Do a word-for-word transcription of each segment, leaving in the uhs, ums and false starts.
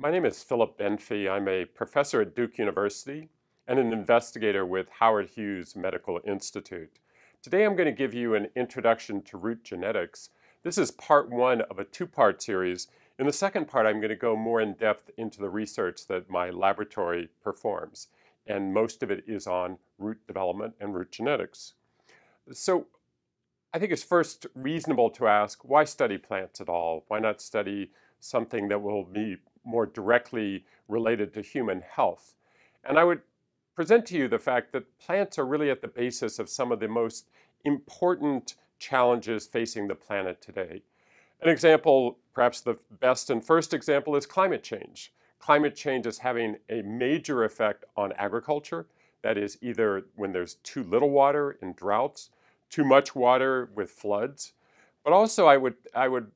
My name is Philip Benfey. I'm a professor at Duke University and an investigator with Howard Hughes Medical Institute. Today I'm going to give you an introduction to root genetics. This is part one of a two-part series. In the second part, I'm going to go more in depth into the research that my laboratory performs, and most of it is on root development and root genetics. So I think it's first reasonable to ask, why study plants at all? Why not study something that will be more directly related to human health? And I would present to you the fact that plants are really at the basis of some of the most important challenges facing the planet today. An example, perhaps the best and first example, is climate change. Climate change is having a major effect on agriculture. That is, either when there's too little water in droughts, too much water with floods. But also I would, I would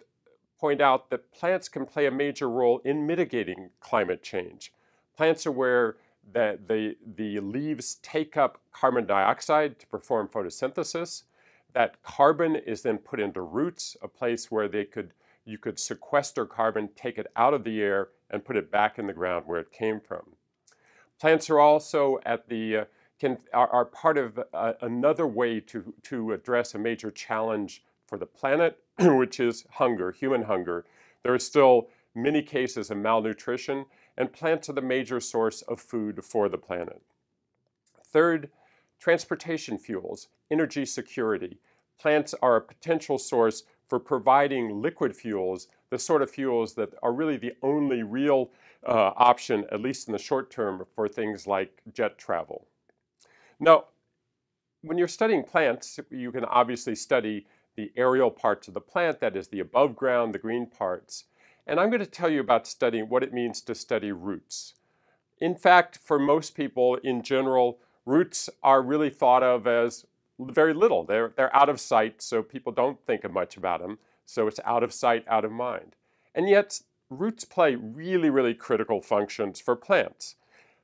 point out that plants can play a major role in mitigating climate change. Plants are where that the, the leaves take up carbon dioxide to perform photosynthesis. That carbon is then put into roots, a place where they could, you could sequester carbon, take it out of the air, and put it back in the ground where it came from. Plants are also at the uh, Can, are, are part of uh, another way to, to address a major challenge for the planet, which is hunger, human hunger. There are still many cases of malnutrition, and plants are the major source of food for the planet. Third, transportation fuels, energy security. Plants are a potential source for providing liquid fuels, the sort of fuels that are really the only real uh, option, at least in the short term, for things like jet travel. Now, when you're studying plants, you can obviously study the aerial parts of the plant, that is the above ground, the green parts. And I'm going to tell you about studying what it means to study roots. In fact, for most people in general, roots are really thought of as very little. They're, they're out of sight, so people don't think much about them. So it's out of sight, out of mind. And yet, roots play really, really critical functions for plants.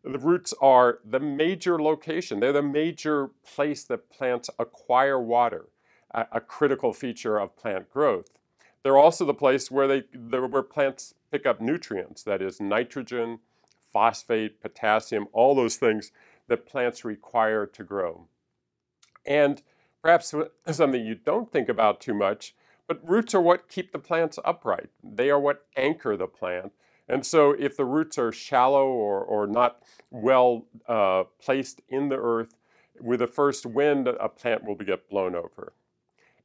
The roots are the major location. They're the major place that plants acquire water, a, a critical feature of plant growth. They're also the place where, they, where plants pick up nutrients, that is nitrogen, phosphate, potassium, all those things that plants require to grow. And perhaps something you don't think about too much, but roots are what keep the plants upright. They are what anchor the plant. And so if the roots are shallow or, or not well uh, placed in the earth, with the first wind, a plant will get blown over.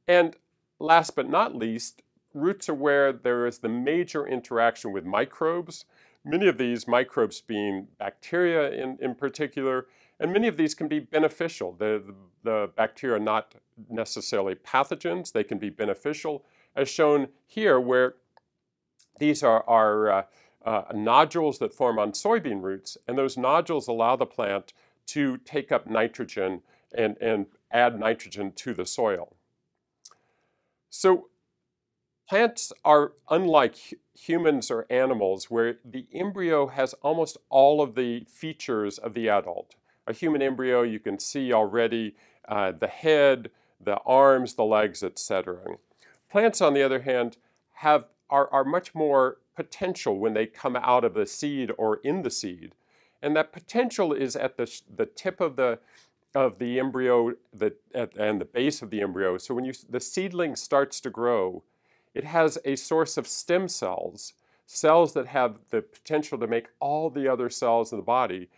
And last but not least, roots are where there is the major interaction with microbes, many of these microbes being bacteria in, in particular, and many of these can be beneficial. The, the, the bacteria are not necessarily pathogens. They can be beneficial, as shown here, where these are, are uh, Uh, nodules that form on soybean roots, and those nodules allow the plant to take up nitrogen and, and add nitrogen to the soil. So plants are unlike humans or animals, where the embryo has almost all of the features of the adult. A human embryo, you can see already uh, the head, the arms, the legs, et cetera. Plants, on the other hand, have are, are much more potential when they come out of the seed or in the seed. And that potential is at the, the tip of the, of the embryo the, at, and the base of the embryo. So when you, the seedling starts to grow, it has a source of stem cells, cells that have the potential to make all the other cells in the body.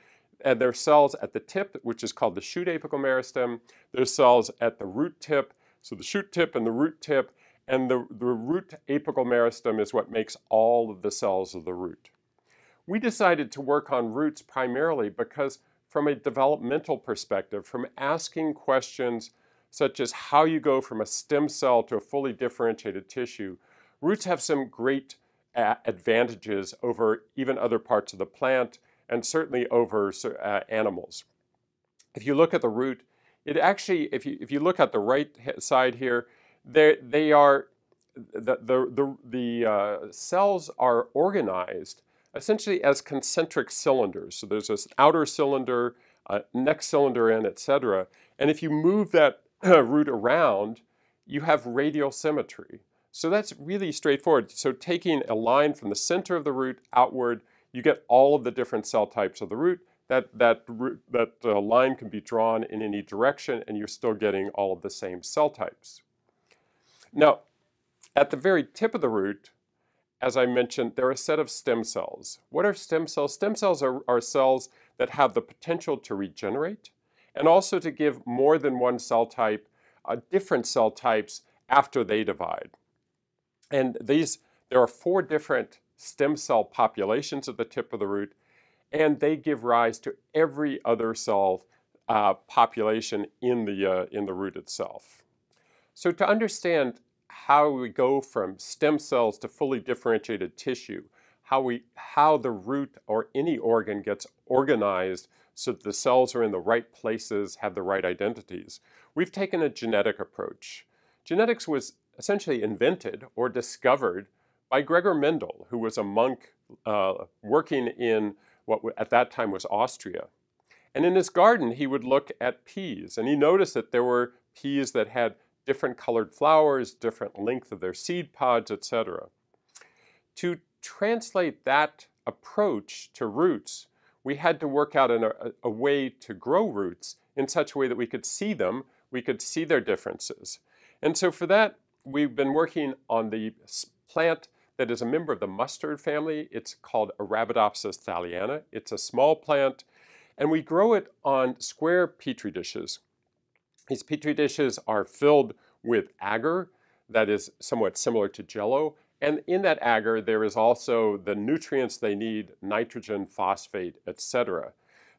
And there are cells at the tip, which is called the shoot apical meristem. There's cells at the root tip, so the shoot tip and the root tip. And the, the root apical meristem is what makes all of the cells of the root. We decided to work on roots primarily because, from a developmental perspective, from asking questions such as how you go from a stem cell to a fully differentiated tissue, roots have some great uh, advantages over even other parts of the plant, and certainly over uh, animals. If you look at the root, it actually, if you, if you look at the right side here, They're, they are, the, the, the, the uh, cells are organized essentially as concentric cylinders. So there's this outer cylinder, uh, next cylinder in, et cetera. And if you move that uh, root around, you have radial symmetry. So that's really straightforward. So taking a line from the center of the root outward, you get all of the different cell types of the root. That, that, that uh, line can be drawn in any direction, and you're still getting all of the same cell types. Now, at the very tip of the root, as I mentioned, there are a set of stem cells. What are stem cells? Stem cells are, are cells that have the potential to regenerate and also to give more than one cell type, uh, different cell types after they divide. And these, there are four different stem cell populations at the tip of the root, and they give rise to every other cell uh, population in the, uh, in the root itself. So to understand how we go from stem cells to fully differentiated tissue, how, we, how the root or any organ gets organized so that the cells are in the right places, have the right identities, we've taken a genetic approach. Genetics was essentially invented or discovered by Gregor Mendel, who was a monk uh, working in what at that time was Austria. And in his garden, he would look at peas, and he noticed that there were peas that had different colored flowers, different length of their seed pods, et cetera. To translate that approach to roots, we had to work out an, a, a way to grow roots in such a way that we could see them, we could see their differences. And so for that, we've been working on the plant that is a member of the mustard family. It's called Arabidopsis thaliana. It's a small plant, and we grow it on square petri dishes. These petri dishes are filled with agar that is somewhat similar to Jell-O, and in that agar there is also the nutrients they need, nitrogen, phosphate, et cetera.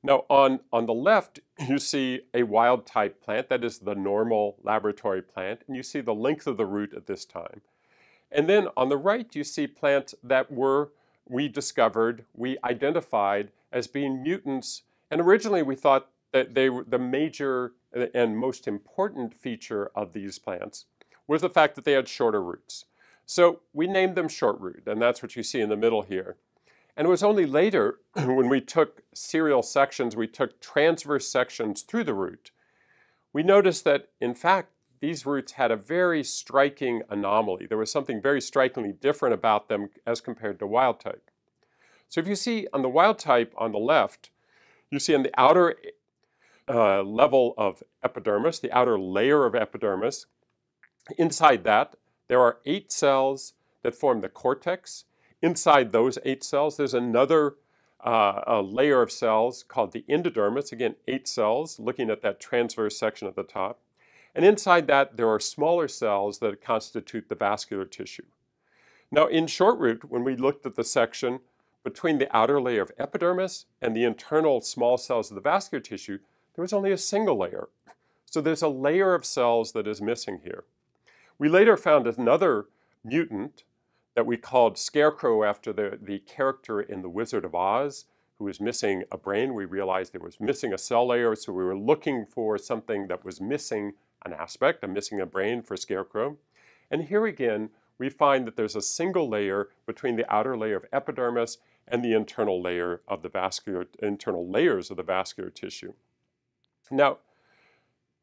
Now on, on the left you see a wild type plant, that is the normal laboratory plant, and you see the length of the root at this time. And then on the right you see plants that were, we discovered, we identified as being mutants, and originally we thought that they were the major and most important feature of these plants was the fact that they had shorter roots. So we named them short root, and that's what you see in the middle here. And it was only later when we took serial sections, we took transverse sections through the root, we noticed that in fact these roots had a very striking anomaly. There was something very strikingly different about them as compared to wild type. So if you see on the wild type on the left, you see on the outer uh, level of epidermis, the outer layer of epidermis, inside that there are eight cells that form the cortex. Inside those eight cells there's another uh, a layer of cells called the endodermis, again eight cells, looking at that transverse section at the top. And inside that, there are smaller cells that constitute the vascular tissue. Now, in short root, when we looked at the section between the outer layer of epidermis and the internal small cells of the vascular tissue, there was only a single layer. So there's a layer of cells that is missing here. We later found another mutant that we called Scarecrow, after the, the character in The Wizard of Oz, who was missing a brain. We realized there was missing a cell layer, so we were looking for something that was missing an aspect, I'm missing a brain for Scarecrow. And here again, we find that there's a single layer between the outer layer of epidermis and the internal layer of the vascular, internal layers of the vascular tissue. Now,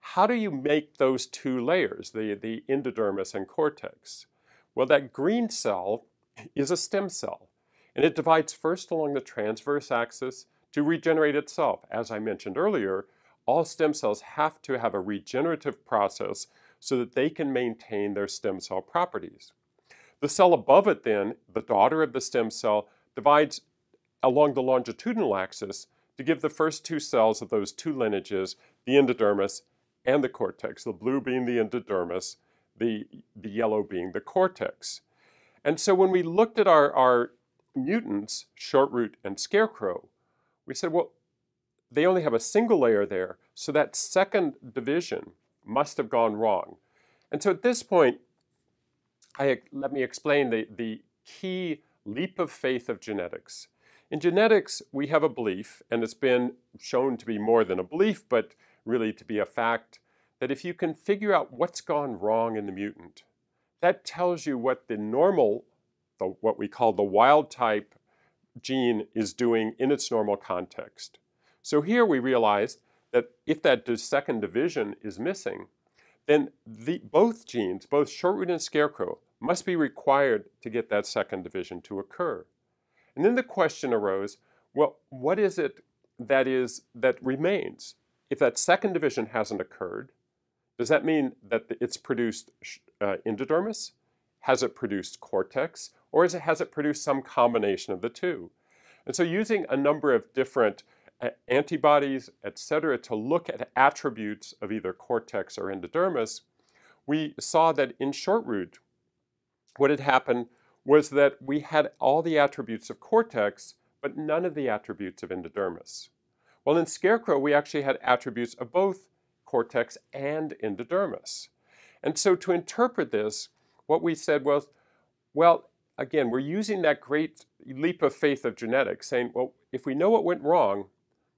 how do you make those two layers, the, the endodermis and cortex? Well, that green cell is a stem cell, and it divides first along the transverse axis to regenerate itself. As I mentioned earlier, all stem cells have to have a regenerative process so that they can maintain their stem cell properties. The cell above it then, the daughter of the stem cell, divides along the longitudinal axis to give the first two cells of those two lineages, the endodermis and the cortex, the blue being the endodermis, the, the yellow being the cortex. And so when we looked at our, our mutants, short root and scarecrow, we said, well, they only have a single layer there, so that second division must have gone wrong. And so at this point, I, let me explain the, the key leap of faith of genetics. In genetics, we have a belief, and it's been shown to be more than a belief, but really to be a fact, that if you can figure out what's gone wrong in the mutant, that tells you what the normal, the, what we call the wild type gene is doing in its normal context. So here we realized that if that second division is missing, then the, both genes, both short root and scarecrow, must be required to get that second division to occur. And then the question arose, well, what is it that is that remains? If that second division hasn't occurred, does that mean that it's produced uh, endodermis? Has it produced cortex? Or is it, has it produced some combination of the two? And so using a number of different uh, antibodies, et cetera, to look at attributes of either cortex or endodermis, we saw that in shortroot, what had happened was that we had all the attributes of cortex, but none of the attributes of endodermis. Well, in scarecrow, we actually had attributes of both cortex and endodermis. And so to interpret this, what we said was, well, again, we're using that great leap of faith of genetics, saying, well, if we know what went wrong,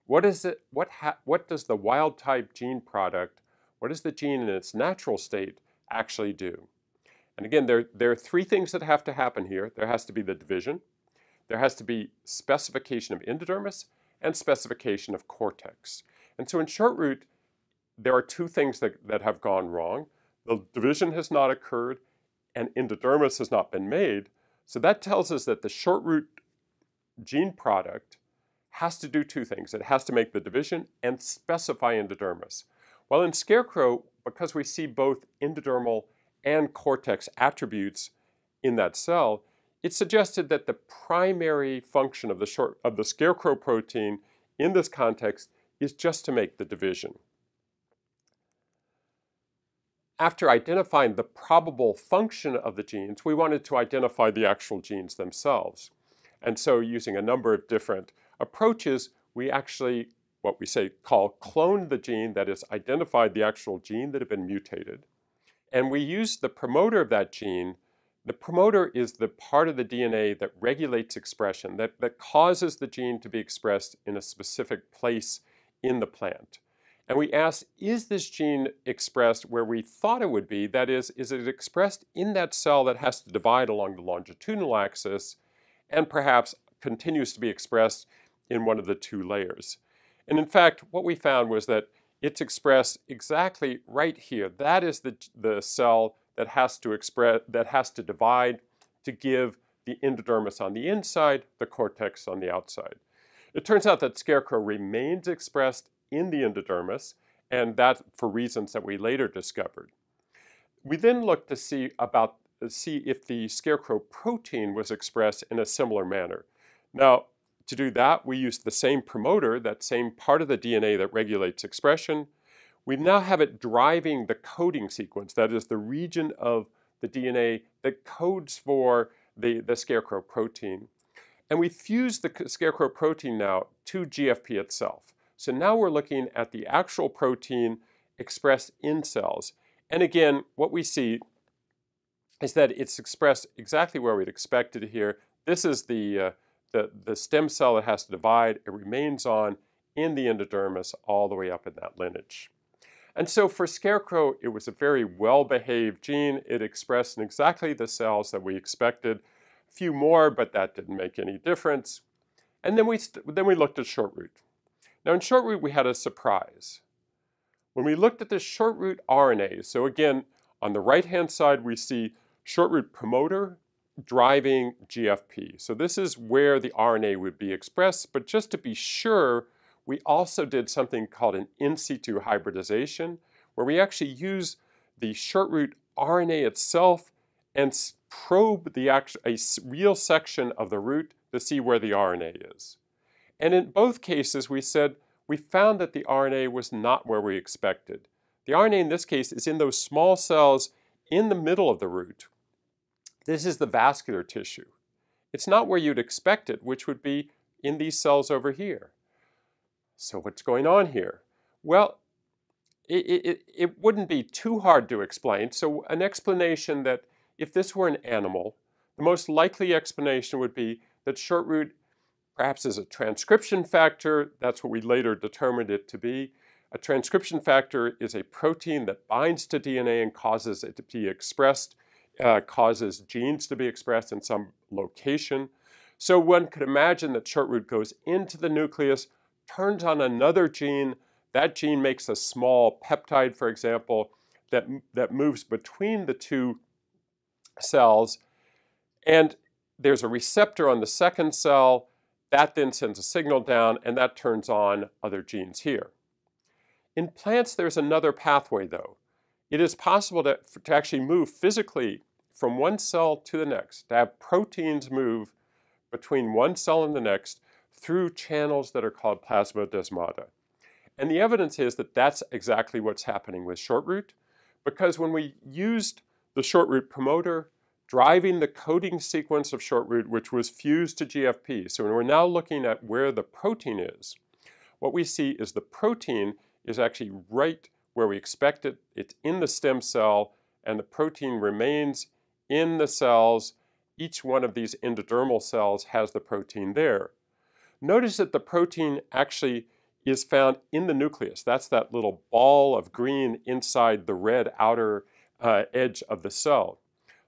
what is it, what, ha what does the wild type gene product, what does the gene in its natural state actually do? And again, there, there are three things that have to happen here. There has to be the division, there has to be specification of endodermis, and specification of cortex. And so in shortroot, there are two things that, that have gone wrong. The division has not occurred, and endodermis has not been made. So that tells us that the shortroot gene product has to do two things. It has to make the division and specify endodermis. Well, in scarecrow, because we see both endodermal and cortex attributes in that cell, it suggested that the primary function of the, short, of the scarecrow protein in this context is just to make the division. After identifying the probable function of the genes, we wanted to identify the actual genes themselves. And so using a number of different approaches, we actually, what we say, call cloned the gene, that is, identified the actual gene that had been mutated. And we used the promoter of that gene. The promoter is the part of the D N A that regulates expression, that, that causes the gene to be expressed in a specific place in the plant. And we asked, is this gene expressed where we thought it would be? That is, is it expressed in that cell that has to divide along the longitudinal axis and perhaps continues to be expressed in one of the two layers? And in fact, what we found was that it's expressed exactly right here. That is the, the cell that has to express, that has to divide to give the endodermis on the inside, the cortex on the outside. It turns out that scarecrow remains expressed in the endodermis, and that for reasons that we later discovered. We then looked to see about see if the scarecrow protein was expressed in a similar manner. Now, to do that, we used the same promoter, that same part of the D N A that regulates expression. We now have it driving the coding sequence, that is the region of the D N A that codes for the, the scarecrow protein. And we fuse the scarecrow protein now to G F P itself. So now we're looking at the actual protein expressed in cells. And again, what we see is that it's expressed exactly where we'd expected it here. This is the, uh, the, the stem cell that has to divide. It remains on in the endodermis all the way up in that lineage. And so for scarecrow, it was a very well-behaved gene. It expressed in exactly the cells that we expected. A few more, but that didn't make any difference. And then we, then we looked at shortroot. Now in shortroot, we had a surprise. When we looked at the shortroot R N A, so again, on the right-hand side, we see shortroot promoter driving G F P. So this is where the R N A would be expressed, but just to be sure, we also did something called an in situ hybridization, where we actually use the shortroot R N A itself and probe the actual, a real section of the root to see where the R N A is. And in both cases, we said we found that the R N A was not where we expected. The R N A in this case is in those small cells in the middle of the root. This is the vascular tissue. It's not where you'd expect it, which would be in these cells over here. So what's going on here? Well, it, it, it wouldn't be too hard to explain. So an explanation that if this were an animal, the most likely explanation would be that shortroot perhaps is a transcription factor. That's what we later determined it to be. A transcription factor is a protein that binds to D N A and causes it to be expressed, uh, causes genes to be expressed in some location. So one could imagine that shortroot goes into the nucleus, turns on another gene. That gene makes a small peptide, for example, that, that moves between the two cells. And there's a receptor on the second cell. That then sends a signal down, and that turns on other genes here. In plants, there's another pathway, though. It is possible to, to actually move physically from one cell to the next, to have proteins move between one cell and the next through channels that are called plasmodesmata. And the evidence is that that's exactly what's happening with shortroot, because when we used the shortroot promoter driving the coding sequence of shortroot, which was fused to G F P, so when we're now looking at where the protein is, what we see is the protein is actually right where we expect it. It's in the stem cell, and the protein remains in the cells. Each one of these endodermal cells has the protein there. Notice that the protein actually is found in the nucleus. That's that little ball of green inside the red outer uh, edge of the cell.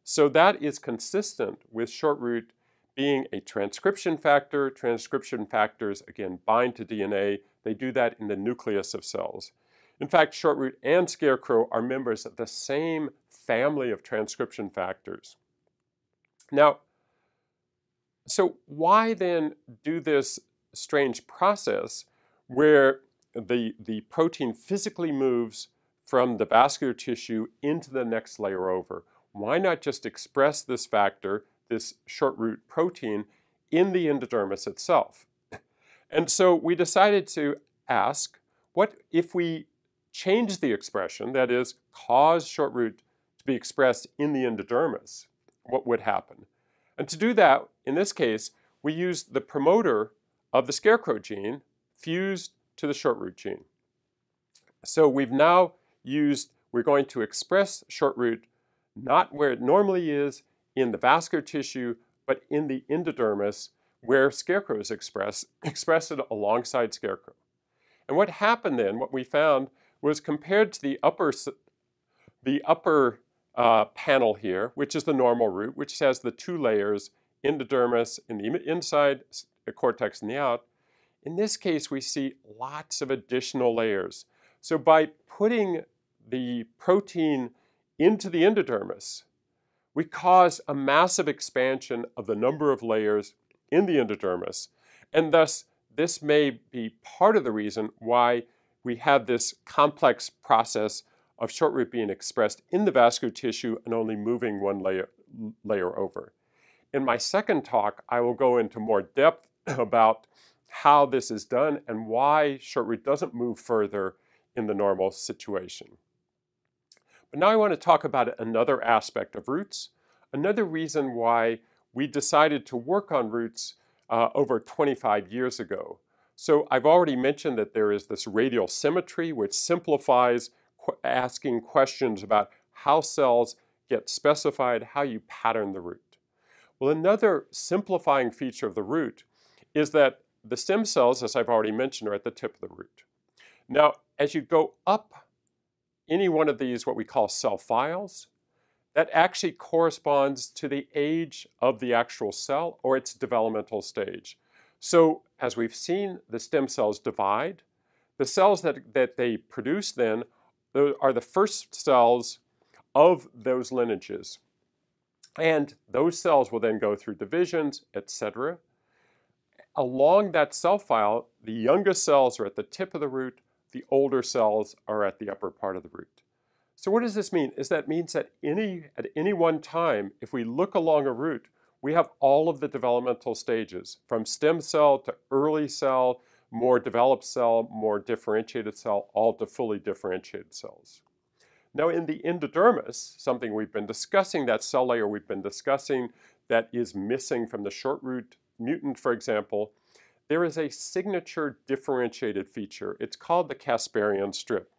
So that is consistent with shortroot being a transcription factor. Transcription factors, again, bind to D N A. They do that in the nucleus of cells. In fact, shortroot and scarecrow are members of the same family of transcription factors. Now, so why then do this strange process where the, the protein physically moves from the vascular tissue into the next layer over? Why not just express this factor, this shortroot protein, in the endodermis itself? And so we decided to ask, what if we change the expression, that is, cause shortroot to be expressed in the endodermis, what would happen? And to do that, in this case, we used the promoter of the scarecrow gene fused to the shortroot gene. So we've now used, we're going to express shortroot not where it normally is in the vascular tissue, but in the endodermis where scarecrow is expressed, express it alongside scarecrow. And what happened then, what we found, was compared to the upper, the upper uh, panel here, which is the normal root, which has the two layers, endodermis in the inside, the cortex in the out. In this case, we see lots of additional layers. So by putting the protein into the endodermis, we cause a massive expansion of the number of layers in the endodermis, and thus this may be part of the reason why we have this complex process of shortroot being expressed in the vascular tissue and only moving one layer, layer over. In my second talk, I will go into more depth about how this is done and why shortroot doesn't move further in the normal situation. But now I want to talk about another aspect of roots, another reason why we decided to work on roots uh, over twenty-five years ago. So I've already mentioned that there is this radial symmetry, which simplifies qu asking questions about how cells get specified, how you pattern the root. Well, another simplifying feature of the root is that the stem cells, as I've already mentioned, are at the tip of the root. Now, as you go up any one of these, what we call cell files, that actually corresponds to the age of the actual cell or its developmental stage. So as we've seen, the stem cells divide. The cells that, that they produce then are the first cells of those lineages. And those cells will then go through divisions, et cetera. Along that cell file, the youngest cells are at the tip of the root. The older cells are at the upper part of the root. So what does this mean? Is that means that any, at any one time, if we look along a root, we have all of the developmental stages, from stem cell to early cell, more developed cell, more differentiated cell, all to fully differentiated cells. Now in the endodermis, something we've been discussing, that cell layer we've been discussing that is missing from the shortroot mutant, for example, there is a signature differentiated feature. It's called the Casparian strip.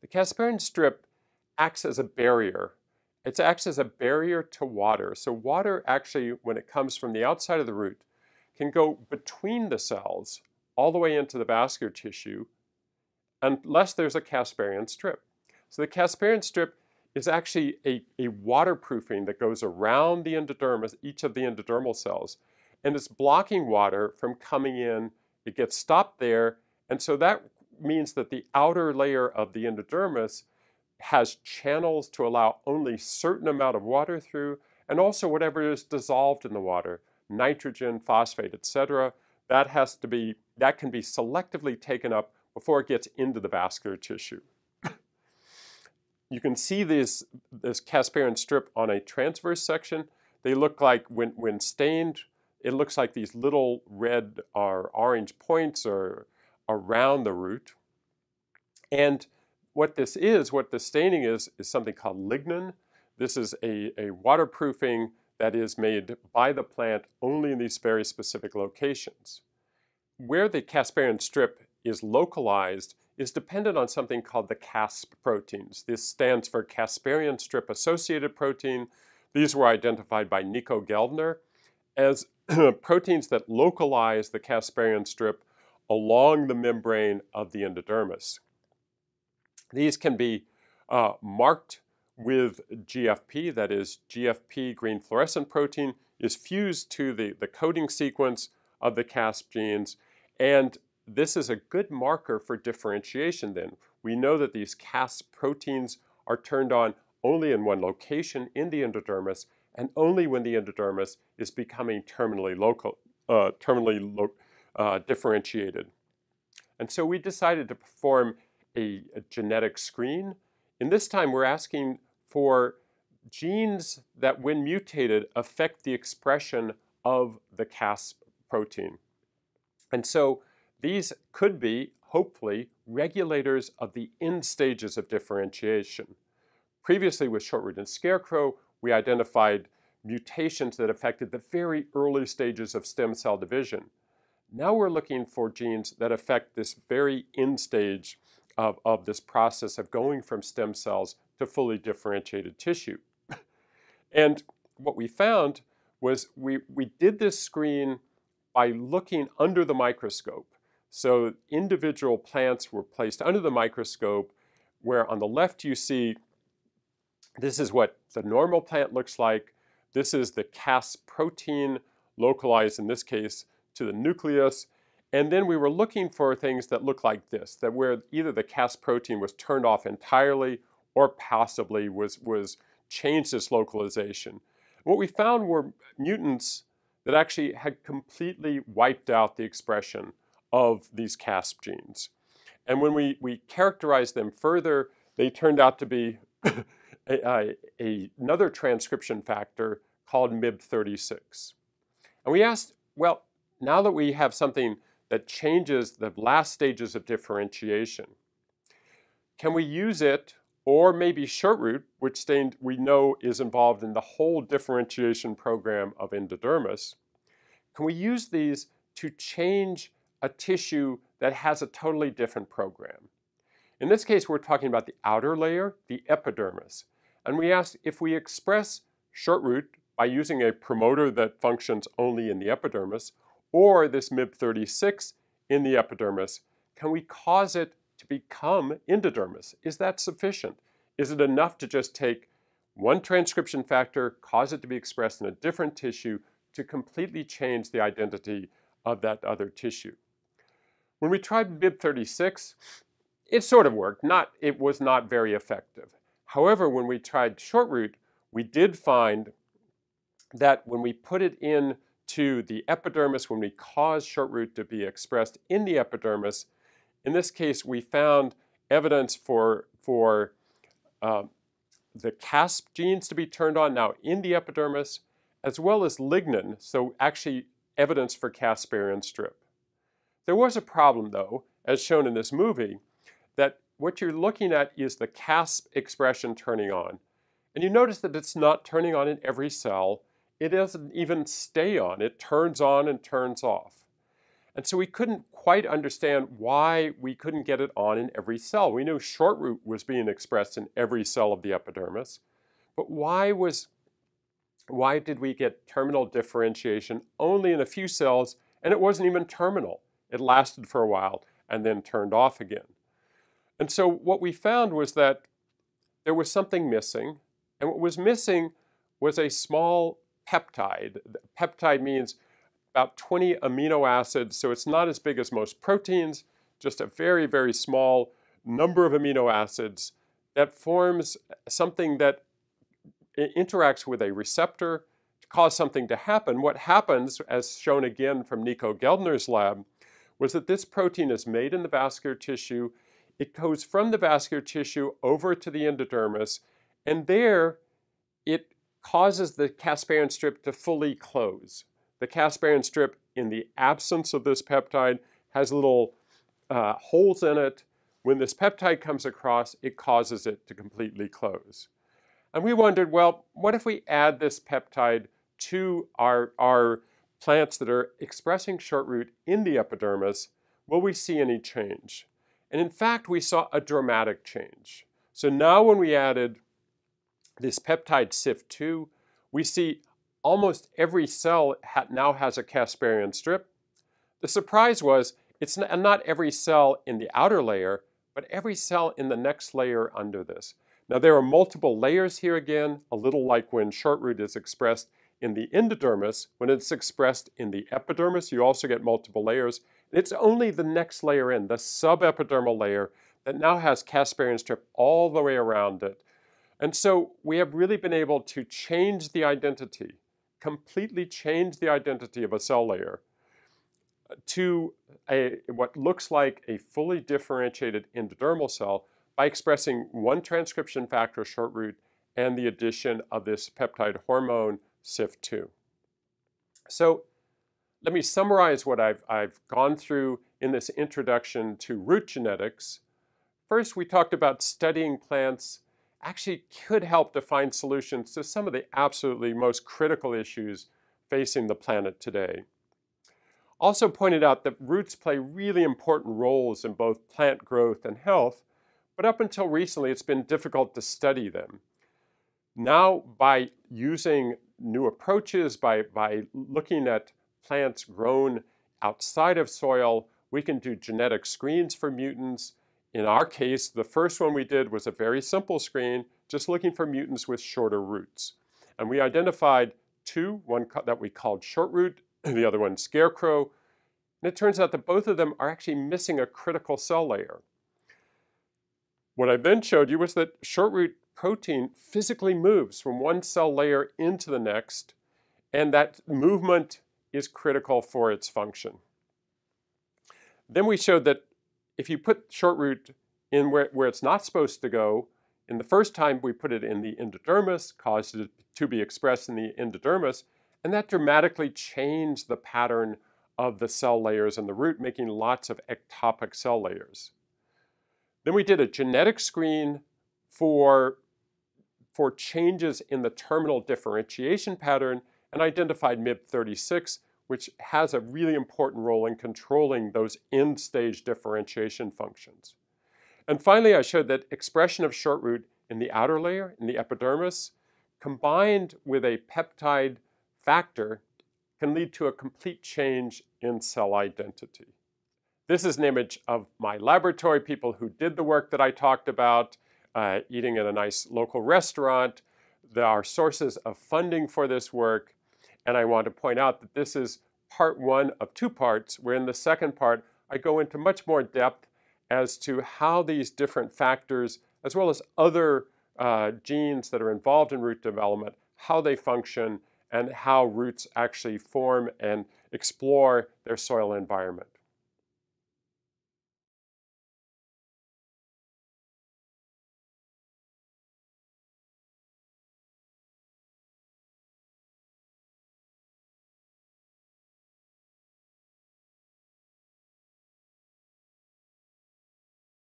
The Casparian strip acts as a barrier. It acts as a barrier to water. So water actually, when it comes from the outside of the root, can go between the cells all the way into the vascular tissue unless there's a Casparian strip. So the Casparian strip is actually a, a waterproofing that goes around the endodermis, each of the endodermal cells. And it's blocking water from coming in. It gets stopped there. And so that means that the outer layer of the endodermis has channels to allow only a certain amount of water through, and also whatever is dissolved in the water, nitrogen, phosphate, et cetera. That has to be, that can be selectively taken up before it gets into the vascular tissue. You can see this, this Casparian strip on a transverse section. They look like, when, when stained, it looks like these little red or orange points are around the root. And what this is, what the staining is, is something called lignin. This is a, a waterproofing that is made by the plant only in these very specific locations. Where the Casparian strip is localized is dependent on something called the CASP proteins. This stands for Casparian strip-associated protein. These were identified by Nico Geldner as proteins that localize the Casparian strip along the membrane of the endodermis. These can be uh, marked with G F P, that is G F P green fluorescent protein, is fused to the, the coding sequence of the CASP genes, and this is a good marker for differentiation then. We know that these CASP proteins are turned on only in one location in the endodermis and only when the endodermis is becoming terminally local, uh, terminally lo uh, differentiated. And so we decided to perform a, a genetic screen. And this time we're asking for genes that when mutated affect the expression of the CASP protein. And so these could be, hopefully, regulators of the end stages of differentiation. Previously with shortroot and scarecrow, we identified mutations that affected the very early stages of stem cell division. Now we're looking for genes that affect this very end stage of, of this process of going from stem cells to fully differentiated tissue. And what we found was we, we did this screen by looking under the microscope. So individual plants were placed under the microscope, where on the left you see this is what the normal plant looks like. This is the CASP protein localized in this case to the nucleus. And then we were looking for things that look like this, that where either the CASP protein was turned off entirely or possibly was, was changed its localization. What we found were mutants that actually had completely wiped out the expression of these CASP genes. And when we, we characterized them further, they turned out to be a, a, a, another transcription factor called M I B thirty-six. And we asked, well, now that we have something that changes the last stages of differentiation, can we use it, or maybe shortroot, which stained we know is involved in the whole differentiation program of endodermis, can we use these to change a tissue that has a totally different program? In this case, we're talking about the outer layer, the epidermis. And we asked, if we express shortroot by using a promoter that functions only in the epidermis, or this M I B thirty-six in the epidermis, can we cause it to become endodermis? Is that sufficient? Is it enough to just take one transcription factor, cause it to be expressed in a different tissue to completely change the identity of that other tissue? When we tried M I B thirty-six, it sort of worked. Not, it was not very effective. However, when we tried shortroot, we did find that when we put it in to the epidermis, when we caused shortroot to be expressed in the epidermis, in this case, we found evidence for, for uh, the CASP genes to be turned on now in the epidermis, as well as lignin, so actually evidence for Casparian strip. There was a problem, though, as shown in this movie, that what you're looking at is the CASP expression turning on. And you notice that it's not turning on in every cell. It doesn't even stay on. It turns on and turns off. And so we couldn't quite understand why we couldn't get it on in every cell. We knew shortroot was being expressed in every cell of the epidermis, but why was, why did we get terminal differentiation only in a few cells, and it wasn't even terminal? It lasted for a while and then turned off again. And so what we found was that there was something missing, and what was missing was a small peptide. Peptide means about twenty amino acids, so it's not as big as most proteins, just a very, very small number of amino acids that forms something that it interacts with a receptor to cause something to happen. What happens, as shown again from Nico Geldner's lab, was that this protein is made in the vascular tissue. It goes from the vascular tissue over to the endodermis, and there it causes the casparian strip to fully close. The casparian strip, in the absence of this peptide, has little uh, holes in it. When this peptide comes across, it causes it to completely close. And we wondered, well, what if we add this peptide to our, our plants that are expressing short root in the epidermis? Will we see any change? And in fact, we saw a dramatic change. So now when we added this peptide C I F two, we see almost every cell ha now has a casparian strip. The surprise was it's not, not every cell in the outer layer, but every cell in the next layer under this. Now there are multiple layers here again, a little like when short root is expressed in the endodermis. When it's expressed in the epidermis, you also get multiple layers. It's only the next layer in, the subepidermal layer, that now has casparian strip all the way around it. And so we have really been able to change the identity, completely change the identity of a cell layer to a, what looks like a fully differentiated endodermal cell by expressing one transcription factor, short root, and the addition of this peptide hormone, C I F two. So let me summarize what I've, I've gone through in this introduction to root genetics. First, we talked about studying plants actually could help to find solutions to some of the absolutely most critical issues facing the planet today. Also pointed out that roots play really important roles in both plant growth and health, but up until recently it's been difficult to study them. Now, by using new approaches, by, by looking at plants grown outside of soil, we can do genetic screens for mutants. In our case, the first one we did was a very simple screen, just looking for mutants with shorter roots. And we identified two, one that we called short root, the other one scarecrow. And it turns out that both of them are actually missing a critical cell layer. What I then showed you was that short root protein physically moves from one cell layer into the next, and that movement is critical for its function. Then we showed that if you put short root in where, where it's not supposed to go, in the first time we put it in the endodermis, caused it to be expressed in the endodermis, and that dramatically changed the pattern of the cell layers in the root, making lots of ectopic cell layers. Then we did a genetic screen for, for changes in the terminal differentiation pattern and identified M I B thirty-six, which has a really important role in controlling those end-stage differentiation functions. And finally, I showed that expression of short root in the outer layer, in the epidermis, combined with a peptide factor can lead to a complete change in cell identity. This is an image of my laboratory, people who did the work that I talked about, uh, eating at a nice local restaurant. There are sources of funding for this work. And I want to point out that this is part one of two parts, where in the second part, I go into much more depth as to how these different factors, as well as other uh, genes that are involved in root development, how they function, and how roots actually form and explore their soil environment.